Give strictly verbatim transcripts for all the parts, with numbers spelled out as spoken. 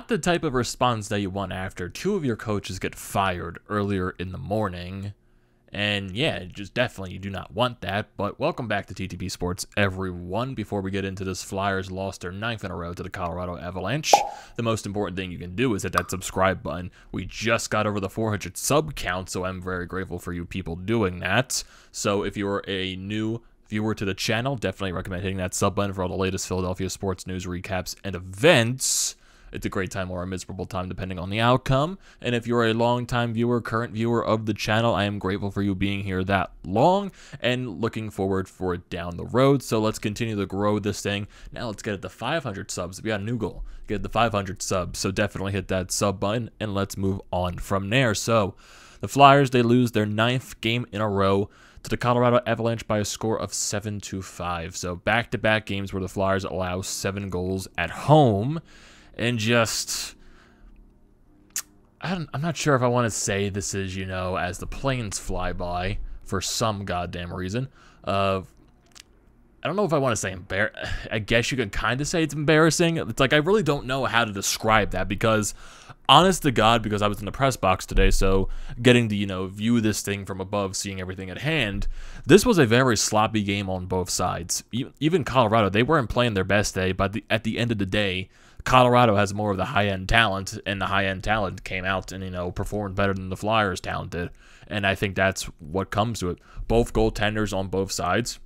not the type of response that you want after two of your coaches get fired earlier in the morning. And yeah, just definitely you do not want that. But welcome back to T T P Sports, everyone. Before we get into this, Flyers lost their ninth in a row to the Colorado Avalanche. The most important thing you can do is hit that subscribe button. We just got over the four hundred sub count, so I'm very grateful for you people doing that. So if you're a new viewer to the channel, definitely recommend hitting that sub button for all the latest Philadelphia sports news, recaps, and events. It's a great time or a miserable time, depending on the outcome. And if you're a long-time viewer, current viewer of the channel, I am grateful for you being here that long and looking forward for it down the road. So let's continue to grow this thing. Now let's get it to five hundred subs. We got a new goal. Get it to five hundred subs. So definitely hit that sub button and let's move on from there. So the Flyers, they lose their ninth game in a row to the Colorado Avalanche by a score of seven to five. So back-to-back games where the Flyers allow seven goals at home. And just, I don't, I'm not sure if I want to say this is, you know, as the planes fly by for some goddamn reason. Uh, I don't know if I want to say embar- I guess you could kind of say it's embarrassing. It's like I really don't know how to describe that because, honest to God, because I was in the press box today, so getting to, you know, view this thing from above, seeing everything at hand, this was a very sloppy game on both sides. Even Colorado, they weren't playing their best day, but the, at the end of the day, Colorado has more of the high-end talent, and the high-end talent came out and, you know, performed better than the Flyers talent did, and I think that's what comes to it. Both goaltenders on both sides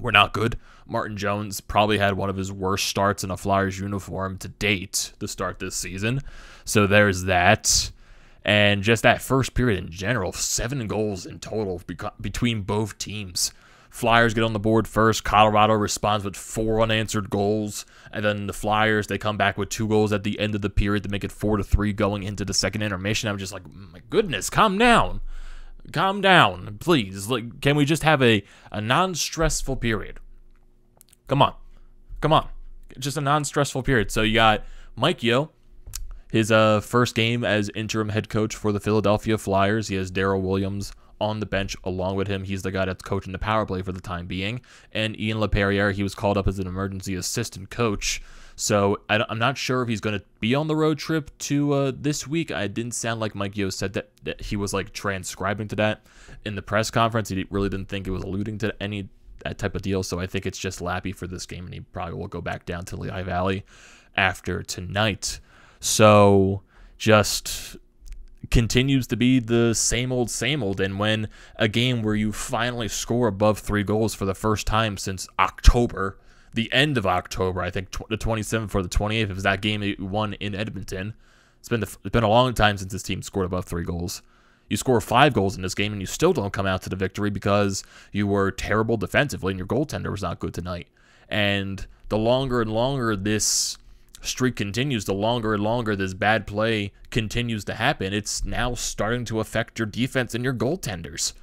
were not good. Martin Jones probably had one of his worst starts in a Flyers uniform to date to start this season, so there's that. And just that first period in general, seven goals in total between both teams. Flyers get on the board first. Colorado responds with four unanswered goals. And then the Flyers, they come back with two goals at the end of the period to make it four to three going into the second intermission. I'm just like, my goodness, calm down. Calm down, please. Like, can we just have a, a non-stressful period? Come on. Come on. Just a non-stressful period. So you got Mike Yeo. His uh, first game as interim head coach for the Philadelphia Flyers. He has Darryl Williams on the bench along with him. He's the guy that's coaching the power play for the time being. And Ian LaPerriere, he was called up as an emergency assistant coach. So I I'm not sure if he's going to be on the road trip to uh, this week. I didn't sound like Mike Yeo said that, that he was like transcribing to that in the press conference. He really didn't think it was alluding to any that type of deal. So I think it's just lappy for this game, and he probably will go back down to Lehigh Valley after tonight. So just continues to be the same old, same old. And when a game where you finally score above three goals for the first time since October, the end of October, I think the twenty-seventh or the twenty-eighth, it was that game that you won in Edmonton. It's been, the, it's been a long time since this team scored above three goals. You score five goals in this game, and you still don't come out to the victory because you were terrible defensively, and your goaltender was not good tonight. And the longer and longer this streak continues, the longer and longer this bad play continues to happen, it's now starting to affect your defense and your goaltenders.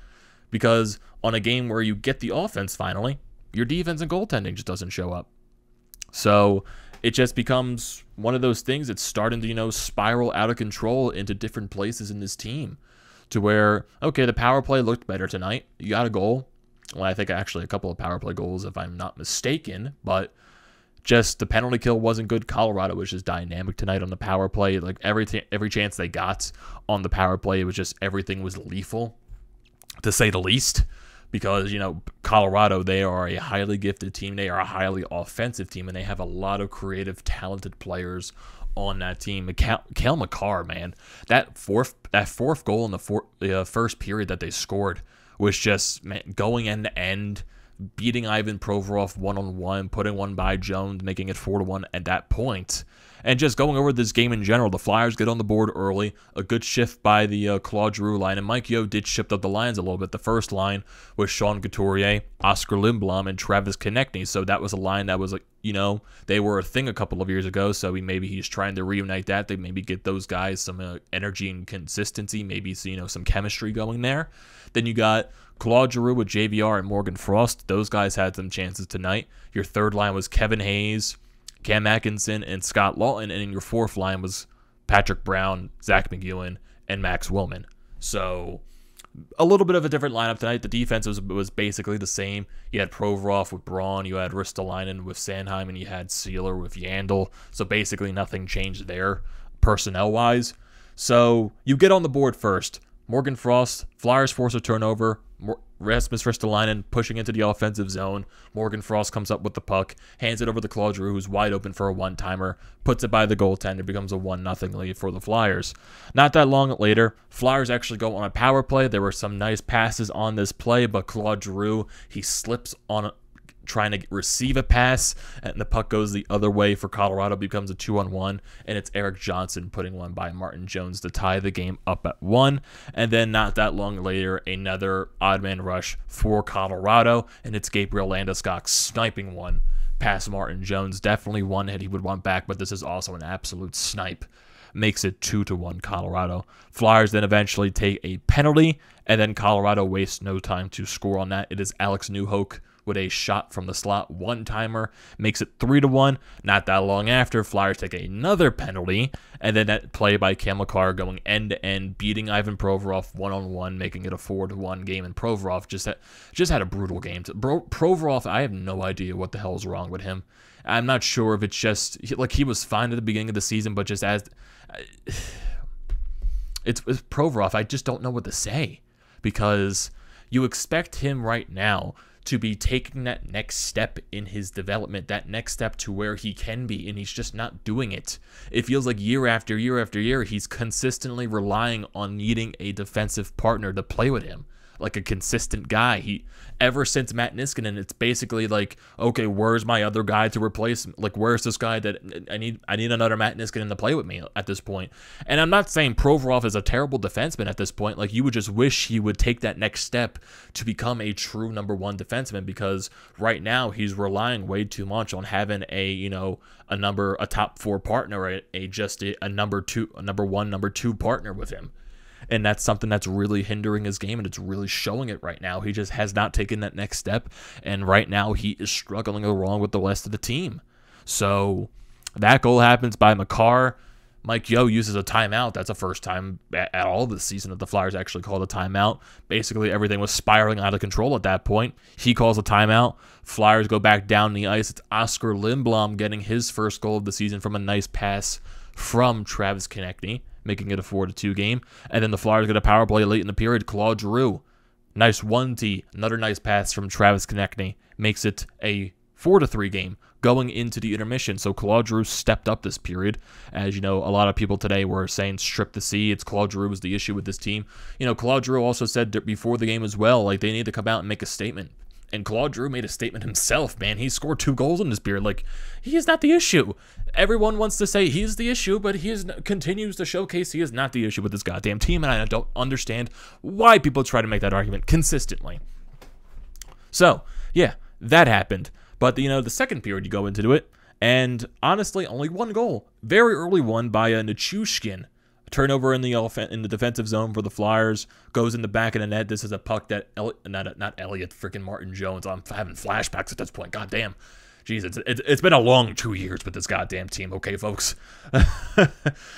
Because on a game where you get the offense finally, your defense and goaltending just doesn't show up. So it just becomes one of those things that's starting to, you know, spiral out of control into different places in this team. To where, okay, the power play looked better tonight. You got a goal. Well, I think actually a couple of power play goals if I'm not mistaken, but just the penalty kill wasn't good. Colorado was just dynamic tonight on the power play. Like every every chance they got on the power play, it was just everything was lethal, to say the least. Because, you know, Colorado, they are a highly gifted team. They are a highly offensive team, and they have a lot of creative, talented players on that team. Cale Makar, man, that fourth that fourth goal in the four, uh, first period that they scored was just, man, going end to end, beating Ivan Provorov one-on-one, putting one by Jones, making it four to one at that point. And just going over this game in general, the Flyers get on the board early. A good shift by the uh, Claude Giroux line, and Mike Yeo did shift up the lines a little bit. The first line was Sean Couturier, Oscar Lindblom, and Travis Konecny. So that was a line that was, like, you know, they were a thing a couple of years ago, so he, maybe he's trying to reunite that. They maybe get those guys some uh, energy and consistency, maybe, you know, some chemistry going there. Then you got Claude Giroux with J V R and Morgan Frost. Those guys had some chances tonight. Your third line was Kevin Hayes, Cam Atkinson, and Scott Laughton, and your fourth line was Patrick Brown, Zach McGillin, and Max Willman. So a little bit of a different lineup tonight. The defense was, was basically the same. You had Provorov with Braun, you had Ristolainen with Sanheim, and you had Seeler with Yandel. So basically nothing changed there personnel-wise. So you get on the board first. Morgan Frost, Flyers force a turnover. Rasmus Ristolainen pushing into the offensive zone. Morgan Frost comes up with the puck, hands it over to Claude Giroux, who's wide open for a one-timer, puts it by the goaltender, becomes a one nothing lead for the Flyers. Not that long later, Flyers actually go on a power play. There were some nice passes on this play, but Claude Giroux, he slips on a, trying to receive a pass, and the puck goes the other way for Colorado, becomes a two on one, and it's Eric Johnson putting one by Martin Jones to tie the game up at one. And then not that long later, another odd man rush for Colorado, and it's Gabriel Landeskog sniping one past Martin Jones. Definitely one hit he would want back, but this is also an absolute snipe. Makes it two to one Colorado. Flyers then eventually take a penalty, and then Colorado wastes no time to score on that. It is Alex Newhook with a shot from the slot, one-timer, makes it three to one. Not that long after, Flyers take another penalty, and then that play by Cale Makar going end-to-end, beating Ivan Provorov one on one, making it a four to one game, and Provorov just had, just had a brutal game. Bro, Provorov, I have no idea what the hell is wrong with him. I'm not sure if it's just, like, he was fine at the beginning of the season, but just as, I, it's, it's Provorov, I just don't know what to say, because you expect him right now to be taking that next step in his development, that next step to where he can be, and he's just not doing it. It feels like year after year after year, he's consistently relying on needing a defensive partner to play with him, like a consistent guy. He, ever since Matt Niskanen, it's basically like, okay, where's my other guy to replace him? Like, where's this guy that I need? I need another Matt Niskanen to play with me at this point. And I'm not saying Provorov is a terrible defenseman at this point. Like, you would just wish he would take that next step to become a true number one defenseman, because right now he's relying way too much on having a, you know, a number, a top four partner, a, a just a, a number two, a number one, number two partner with him. And that's something that's really hindering his game, and it's really showing it right now. He just has not taken that next step, and right now he is struggling along with the rest of the team. So that goal happens by Makar. Mike Yeo uses a timeout. That's the first time at all this season that the Flyers actually called a timeout. Basically, everything was spiraling out of control at that point. He calls a timeout. Flyers go back down the ice. It's Oscar Lindblom getting his first goal of the season from a nice pass from Travis Konecny, making it a four to two game. And then the Flyers get a power play late in the period. Claude Giroux, nice one T, another nice pass from Travis Konecny, makes it a four to three game going into the intermission. So Claude Giroux stepped up this period. As you know, a lot of people today were saying strip the C, it's Claude Giroux was the issue with this team. You know, Claude Giroux also said before the game as well, like, they need to come out and make a statement. And Claude Giroux made a statement himself, man. He scored two goals in this period. Like, he is not the issue. Everyone wants to say he's the issue, but he is, continues to showcase he is not the issue with this goddamn team, and I don't understand why people try to make that argument consistently. So, yeah, that happened. But, you know, the second period you go into it, and honestly, only one goal. Very early one by a Nichushkin. Turnover in the in the defensive zone for the Flyers, goes in the back of the net. This is a puck that El not not Elliott, freaking Martin Jones. I'm having flashbacks at this point. Goddamn, jeez, it's, it's been a long two years with this goddamn team. Okay, folks,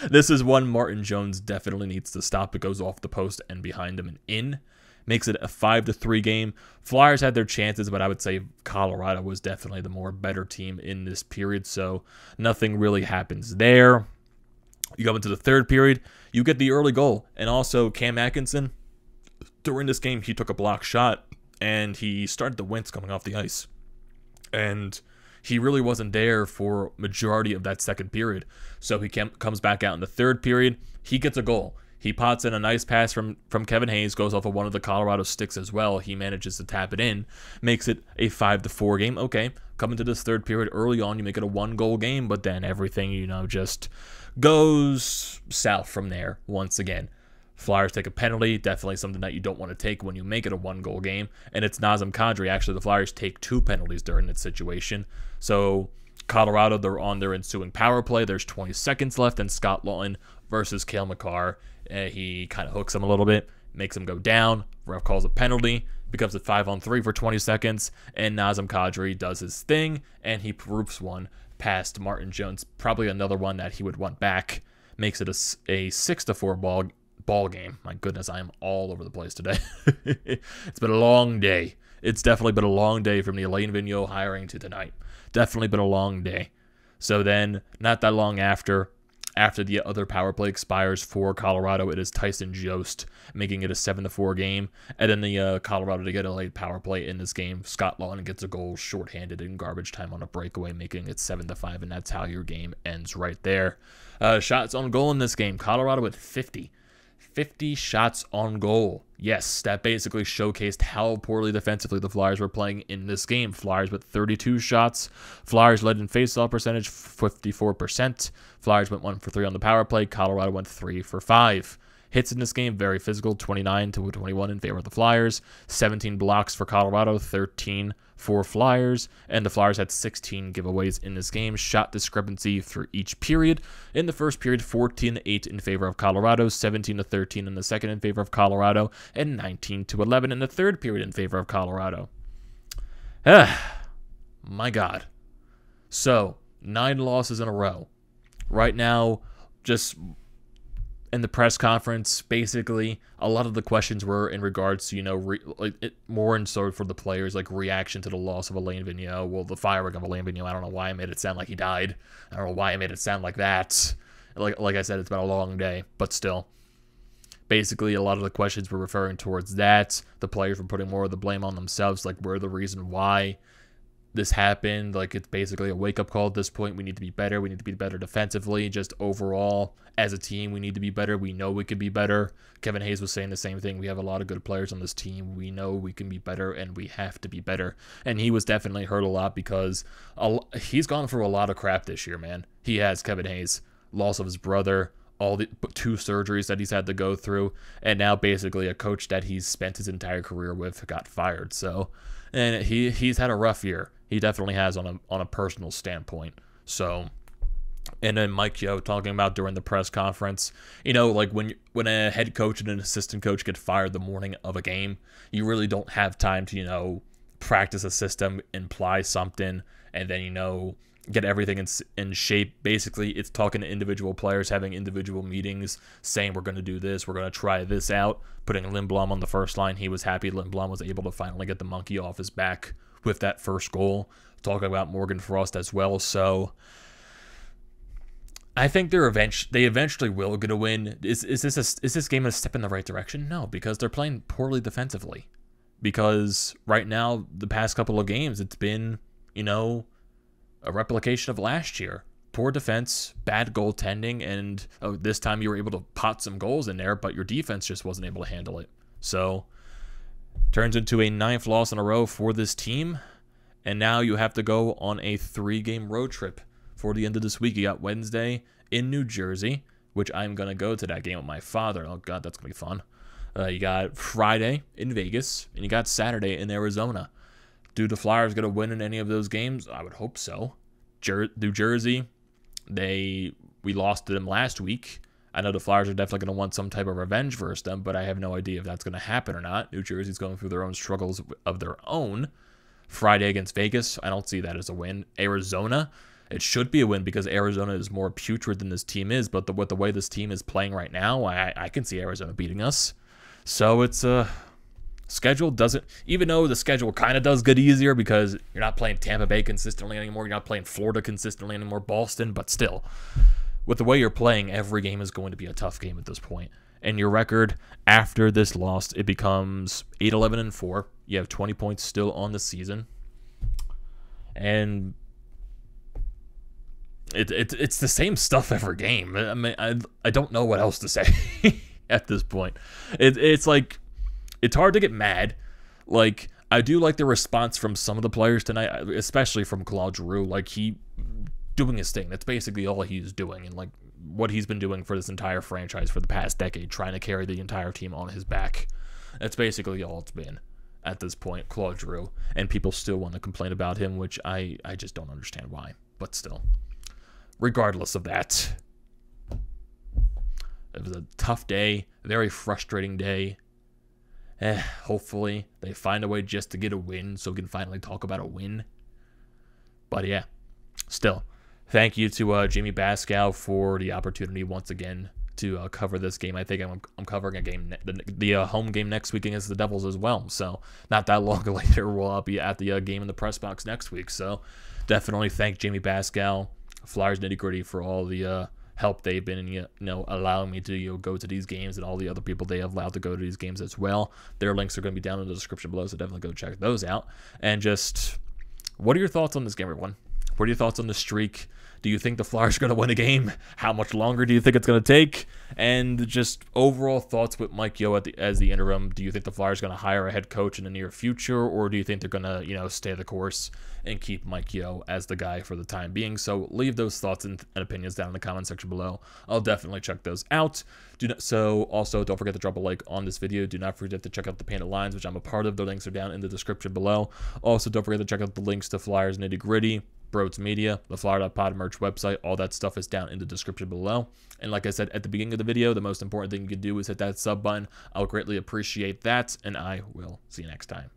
this is one Martin Jones definitely needs to stop. It goes off the post and behind him and in. Makes it a five to three game. Flyers had their chances, but I would say Colorado was definitely the more better team in this period. So nothing really happens there. You go into the third period, you get the early goal. And also Cam Atkinson, during this game, he took a block shot, and he started to wince coming off the ice. And he really wasn't there for majority of that second period. So he came, comes back out in the third period. He gets a goal. He pots in a nice pass from, from Kevin Hayes, goes off of one of the Colorado sticks as well. He manages to tap it in, makes it a five to four game. Okay, coming to this third period early on, you make it a one-goal game, but then everything, you know, just goes south from there once again. Flyers take a penalty, definitely something that you don't want to take when you make it a one-goal game, and it's Nazem Kadri. Actually, the Flyers take two penalties during this situation, so Colorado, they're on their ensuing power play. There's twenty seconds left, and Scott Laughton versus Cale Makar. Uh, he kind of hooks him a little bit, makes him go down. Ref calls a penalty, becomes a five on three for twenty seconds, and Nazem Kadri does his thing, and he proofs one past Martin Jones, probably another one that he would want back. Makes it a, a six to four ball ball game. My goodness, I am all over the place today. It's been a long day. It's definitely been a long day from the Alain Vigneault hiring to tonight. Definitely been a long day. So then, not that long after, after the other power play expires for Colorado, it is Tyson Jost making it a seven to four game. And then the uh, Colorado to get a late power play in this game. Scott Laughton gets a goal shorthanded in garbage time on a breakaway, making it seven to five, and that's how your game ends right there. Uh, shots on goal in this game. Colorado with fifty. fifty shots on goal. Yes, that basically showcased how poorly defensively the Flyers were playing in this game. Flyers with thirty-two shots. Flyers led in faceoff percentage, fifty-four percent. Flyers went one for three on the power play. Colorado went three for five. Hits in this game, very physical, twenty-nine to twenty-one in favor of the Flyers. seventeen blocks for Colorado, thirteen for Flyers. And the Flyers had sixteen giveaways in this game. Shot discrepancy for each period. In the first period, fourteen to eight in favor of Colorado, seventeen to thirteen in the second in favor of Colorado, and nineteen to eleven in the third period in favor of Colorado. My God. So, nine losses in a row. Right now, just... in the press conference, basically, a lot of the questions were in regards to, you know, re like it, more in sort of for the players, like reaction to the loss of Alain Vigneault. Well, the firing of Alain Vigneault, I don't know why I made it sound like he died. I don't know why I made it sound like that. Like, like I said, it's been a long day, but still. Basically, a lot of the questions were referring towards that. The players were putting more of the blame on themselves, like we're the reason why this happened. Like, it's basically a wake-up call at this point. We need to be better. We need to be better defensively. Just overall, as a team, we need to be better. We know we could be better. Kevin Hayes was saying the same thing. We have a lot of good players on this team. We know we can be better, and we have to be better. And he was definitely hurt a lot because a, he's gone through a lot of crap this year, man. He has, Kevin Hayes. Loss of his brother. All the two surgeries that he's had to go through. And now, basically, a coach that he's spent his entire career with got fired. So, and he he's had a rough year. He definitely has on a on a personal standpoint. So, and then Mike Yeo talking about during the press conference, you know, like when when a head coach and an assistant coach get fired the morning of a game, you really don't have time to, you know, practice a system, imply something, and then, you know, get everything in, in shape. Basically, it's talking to individual players, having individual meetings, saying we're going to do this, we're going to try this out, putting Lindblom on the first line. He was happy Lindblom was able to finally get the monkey off his back with that first goal, talking about Morgan Frost as well. So I think they're eventually, they eventually will get a win. Is, is, this a, is this game a step in the right direction? No, because they're playing poorly defensively. Because right now, the past couple of games, it's been, you know, a replication of last year. Poor defense, bad goaltending, and oh, this time you were able to pot some goals in there, but your defense just wasn't able to handle it. So turns into a ninth loss in a row for this team, and now you have to go on a three-game road trip for the end of this week. You got Wednesday in New Jersey, which I'm going to go to that game with my father. Oh, God, that's going to be fun. Uh, you got Friday in Vegas, and you got Saturday in Arizona. Do the Flyers going to win in any of those games? I would hope so. Jer- New Jersey, they we lost to them last week. I know the Flyers are definitely going to want some type of revenge versus them, but I have no idea if that's going to happen or not. New Jersey's going through their own struggles of their own. Friday against Vegas, I don't see that as a win. Arizona, it should be a win because Arizona is more putrid than this team is, but the, with the way this team is playing right now, I, I can see Arizona beating us. So it's a... Uh, schedule doesn't... Even though the schedule kind of does get easier because you're not playing Tampa Bay consistently anymore, you're not playing Florida consistently anymore, Boston, but still... with the way you're playing, every game is going to be a tough game at this point. And your record after this loss, it becomes eight eleven and four. You have twenty points still on the season. And it, it, it's the same stuff every game. I mean, I, I don't know what else to say at this point. It, it's like, it's hard to get mad. Like, I do like the response from some of the players tonight, especially from Claude Giroux. Like, he... doing his thing. That's basically all he's doing, and like what he's been doing for this entire franchise for the past decade, trying to carry the entire team on his back. That's basically all it's been at this point, Claude Giroux, and people still want to complain about him, which I, I just don't understand why, but still. Regardless of that, it was a tough day, very frustrating day. Eh, hopefully they find a way just to get a win so we can finally talk about a win. But yeah, still. Thank you to uh, Jamie Bascal for the opportunity once again to uh, cover this game. I think I'm, I'm covering a game, the, the uh, home game next week against the Devils as well. So not that long later, we'll I'll be at the uh, game in the press box next week. So definitely thank Jamie Bascal, Flyers Nitty Gritty, for all the uh, help they've been, you know, allowing me to, you know, go to these games, and all the other people they have allowed to go to these games as well. Their links are going to be down in the description below, so definitely go check those out. And just, what are your thoughts on this game, everyone? What are your thoughts on the streak? Do you think the Flyers are going to win a game? How much longer do you think it's going to take? And just overall thoughts with Mike Yeo at the, as the interim. Do you think the Flyers are going to hire a head coach in the near future? Or do you think they're going to, you know, stay the course and keep Mike Yeo as the guy for the time being? So leave those thoughts and, and opinions down in the comment section below. I'll definitely check those out. Do not, so also, don't forget to drop a like on this video. Do not forget to check out the Painted Lines, which I'm a part of. The links are down in the description below. Also, don't forget to check out the links to Flyers Nitty Gritty, Broads Media, the Flyer dot pod merch website. All that stuff is down in the description below. And like I said at the beginning of the video, the most important thing you can do is hit that sub button. I'll greatly appreciate that, and I will see you next time.